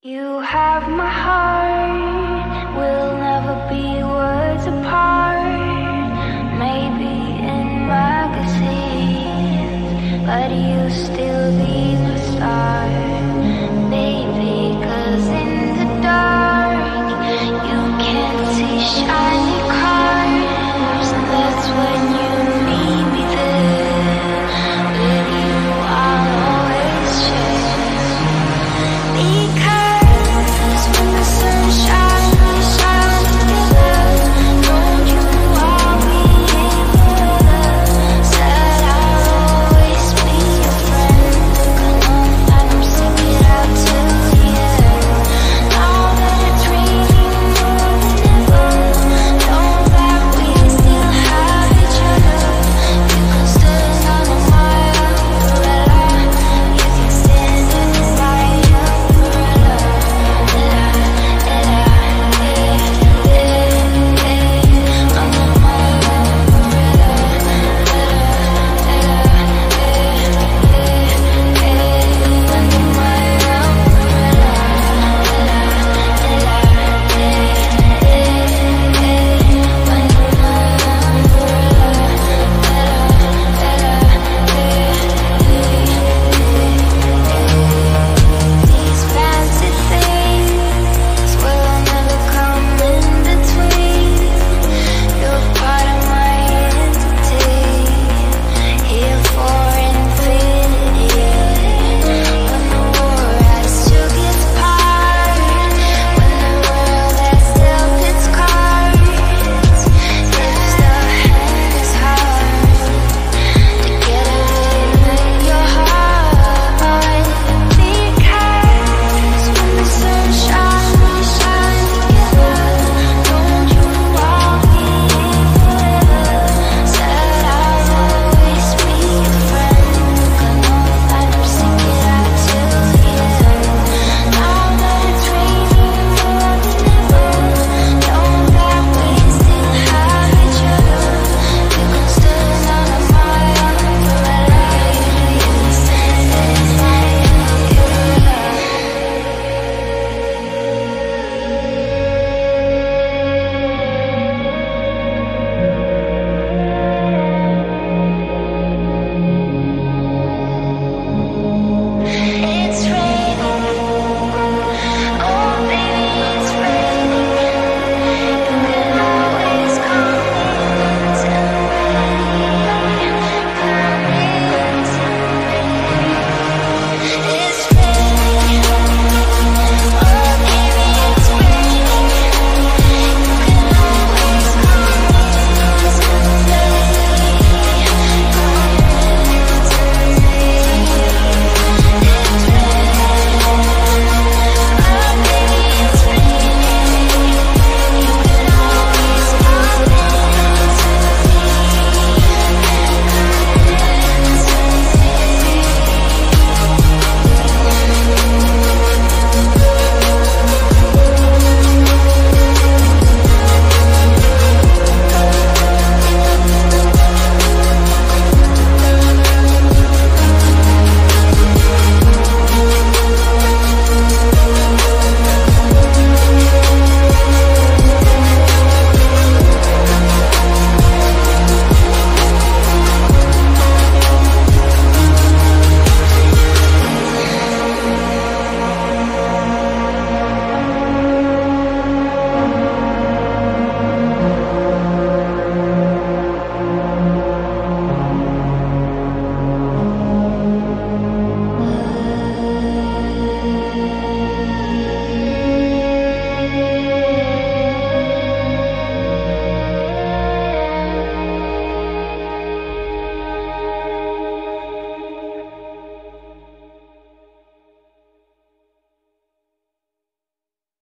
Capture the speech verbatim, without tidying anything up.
You have my heart.